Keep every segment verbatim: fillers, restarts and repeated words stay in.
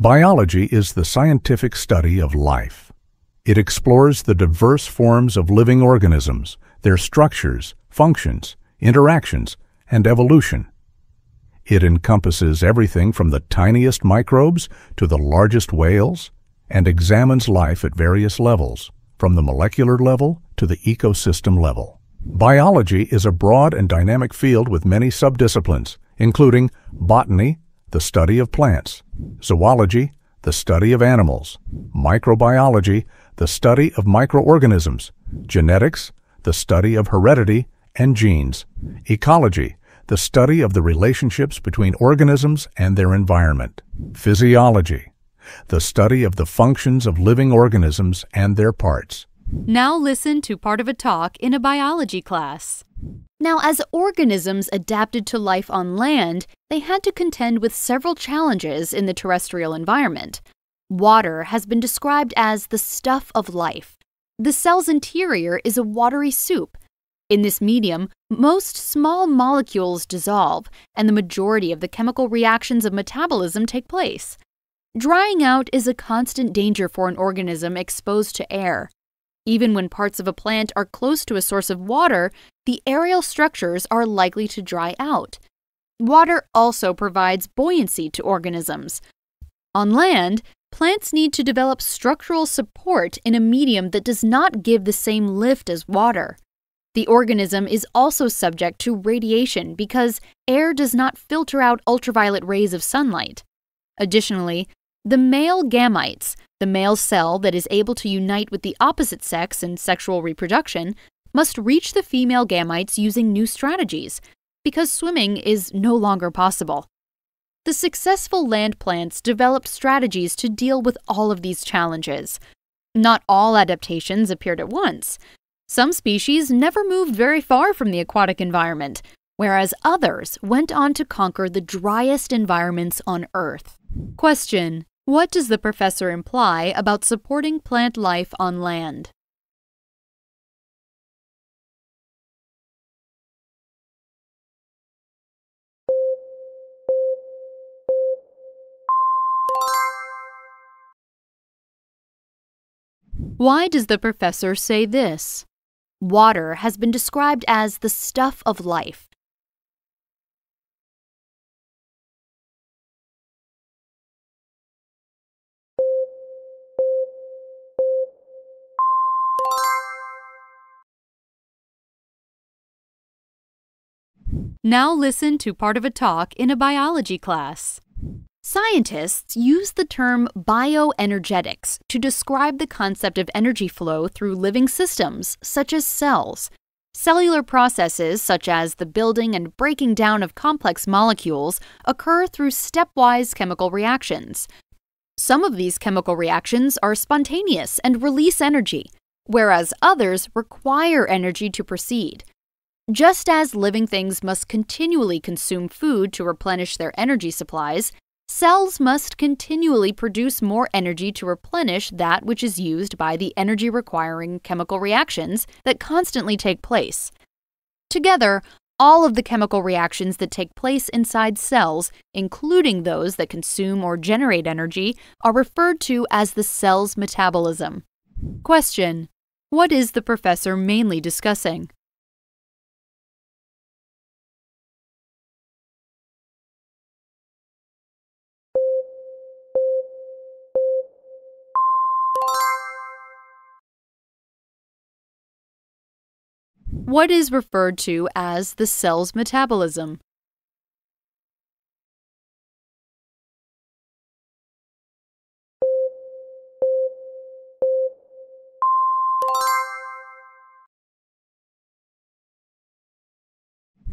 Biology is the scientific study of life. It explores the diverse forms of living organisms, their structures, functions, interactions, and evolution. It encompasses everything from the tiniest microbes to the largest whales and examines life at various levels, from the molecular level to the ecosystem level. Biology is a broad and dynamic field with many subdisciplines, including botany, the study of plants, zoology, the study of animals, microbiology, the study of microorganisms, genetics, the study of heredity and genes, ecology, the study of the relationships between organisms and their environment, physiology, the study of the functions of living organisms and their parts. Now listen to part of a talk in a biology class. Now, as organisms adapted to life on land, they had to contend with several challenges in the terrestrial environment. Water has been described as the stuff of life. The cell's interior is a watery soup. In this medium, most small molecules dissolve, and the majority of the chemical reactions of metabolism take place. Drying out is a constant danger for an organism exposed to air. Even when parts of a plant are close to a source of water, the aerial structures are likely to dry out. Water also provides buoyancy to organisms. On land, plants need to develop structural support in a medium that does not give the same lift as water. The organism is also subject to radiation because air does not filter out ultraviolet rays of sunlight. Additionally, the male gametes, the male cell that is able to unite with the opposite sex in sexual reproduction, must reach the female gametes using new strategies, because swimming is no longer possible. The successful land plants developed strategies to deal with all of these challenges. Not all adaptations appeared at once. Some species never moved very far from the aquatic environment, whereas others went on to conquer the driest environments on Earth. Question: what does the professor imply about supporting plant life on land? Why does the professor say this? Water has been described as the stuff of life. Now listen to part of a talk in a biology class. Scientists use the term bioenergetics to describe the concept of energy flow through living systems, such as cells. Cellular processes, such as the building and breaking down of complex molecules, occur through stepwise chemical reactions. Some of these chemical reactions are spontaneous and release energy, whereas others require energy to proceed. Just as living things must continually consume food to replenish their energy supplies, cells must continually produce more energy to replenish that which is used by the energy-requiring chemical reactions that constantly take place. Together, all of the chemical reactions that take place inside cells, including those that consume or generate energy, are referred to as the cell's metabolism. Question: what is the professor mainly discussing? What is referred to as the cell's metabolism?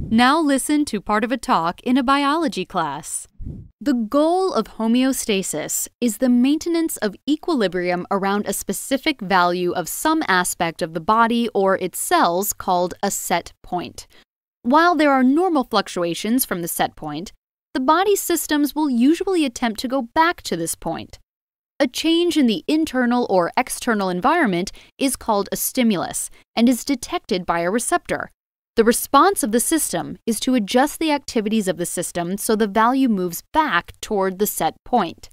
Now listen to part of a talk in a biology class. The goal of homeostasis is the maintenance of equilibrium around a specific value of some aspect of the body or its cells called a set point. While there are normal fluctuations from the set point, the body's systems will usually attempt to go back to this point. A change in the internal or external environment is called a stimulus and is detected by a receptor. The response of the system is to adjust the activities of the system so the value moves back toward the set point.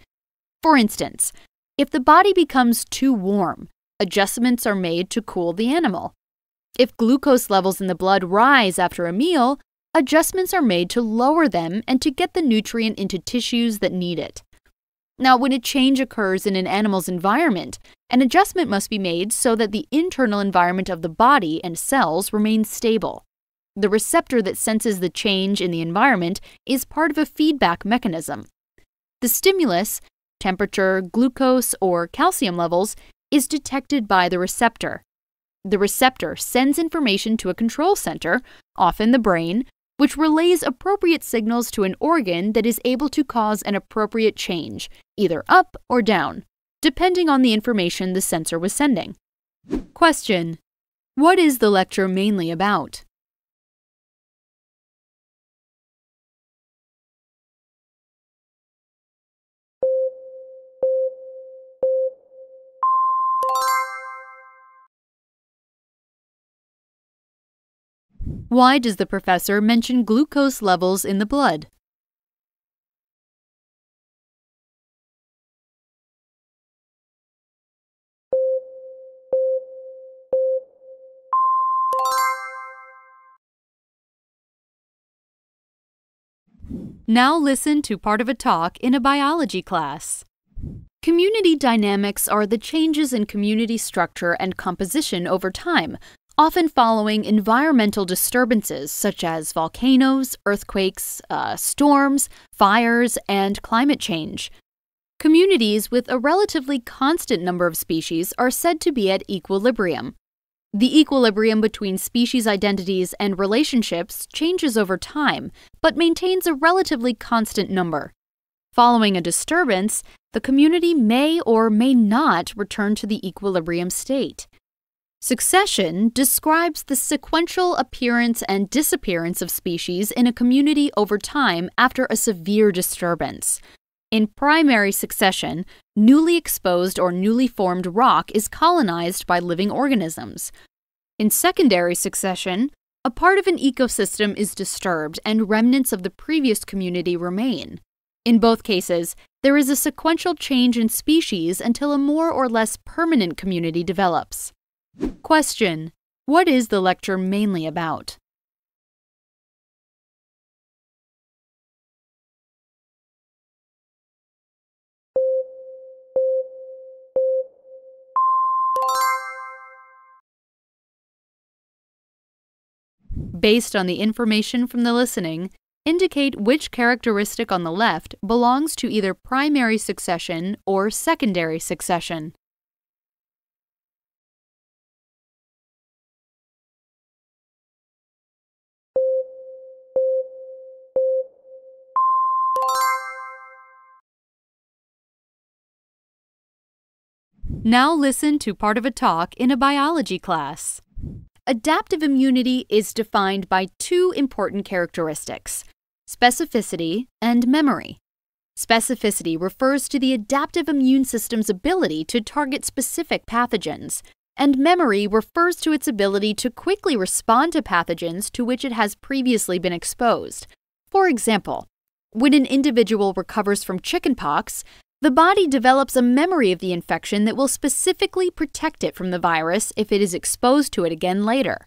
For instance, if the body becomes too warm, adjustments are made to cool the animal. If glucose levels in the blood rise after a meal, adjustments are made to lower them and to get the nutrient into tissues that need it. Now, when a change occurs in an animal's environment, an adjustment must be made so that the internal environment of the body and cells remains stable. The receptor that senses the change in the environment is part of a feedback mechanism. The stimulus, temperature, glucose, or calcium levels, is detected by the receptor. The receptor sends information to a control center, often the brain, which relays appropriate signals to an organ that is able to cause an appropriate change, either up or down, depending on the information the sensor was sending. Question: what is the lecture mainly about? Why does the professor mention glucose levels in the blood? Now listen to part of a talk in a biology class. Community dynamics are the changes in community structure and composition over time, often following environmental disturbances such as volcanoes, earthquakes, uh, storms, fires, and climate change. Communities with a relatively constant number of species are said to be at equilibrium. The equilibrium between species identities and relationships changes over time, but maintains a relatively constant number. Following a disturbance, the community may or may not return to the equilibrium state. Succession describes the sequential appearance and disappearance of species in a community over time after a severe disturbance. In primary succession, newly exposed or newly formed rock is colonized by living organisms. In secondary succession, a part of an ecosystem is disturbed and remnants of the previous community remain. In both cases, there is a sequential change in species until a more or less permanent community develops. Question: what is the lecture mainly about? Based on the information from the listening, indicate which characteristic on the left belongs to either primary succession or secondary succession. Now listen to part of a talk in a biology class. Adaptive immunity is defined by two important characteristics: specificity and memory. Specificity refers to the adaptive immune system's ability to target specific pathogens, and memory refers to its ability to quickly respond to pathogens to which it has previously been exposed. For example, when an individual recovers from chickenpox, the body develops a memory of the infection that will specifically protect it from the virus if it is exposed to it again later.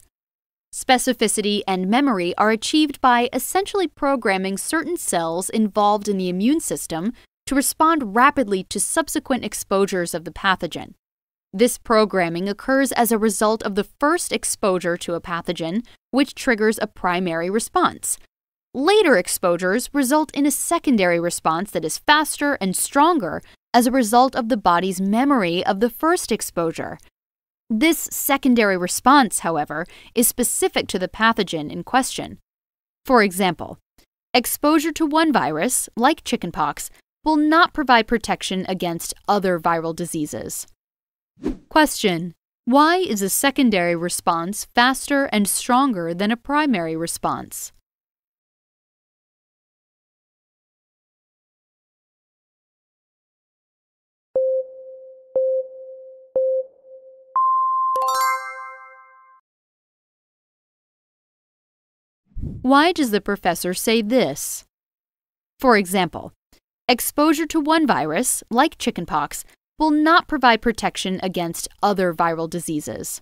Specificity and memory are achieved by essentially programming certain cells involved in the immune system to respond rapidly to subsequent exposures of the pathogen. This programming occurs as a result of the first exposure to a pathogen, which triggers a primary response. Later exposures result in a secondary response that is faster and stronger as a result of the body's memory of the first exposure. This secondary response, however, is specific to the pathogen in question. For example, exposure to one virus, like chickenpox, will not provide protection against other viral diseases. Question: why is a secondary response faster and stronger than a primary response? Why does the professor say this? For example, Exposure to one virus, like chickenpox, will not provide protection against other viral diseases.